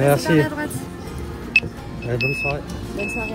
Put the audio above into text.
Merci. Allez, bonne soirée. Bonne soirée